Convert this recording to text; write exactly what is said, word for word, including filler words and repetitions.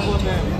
have one man.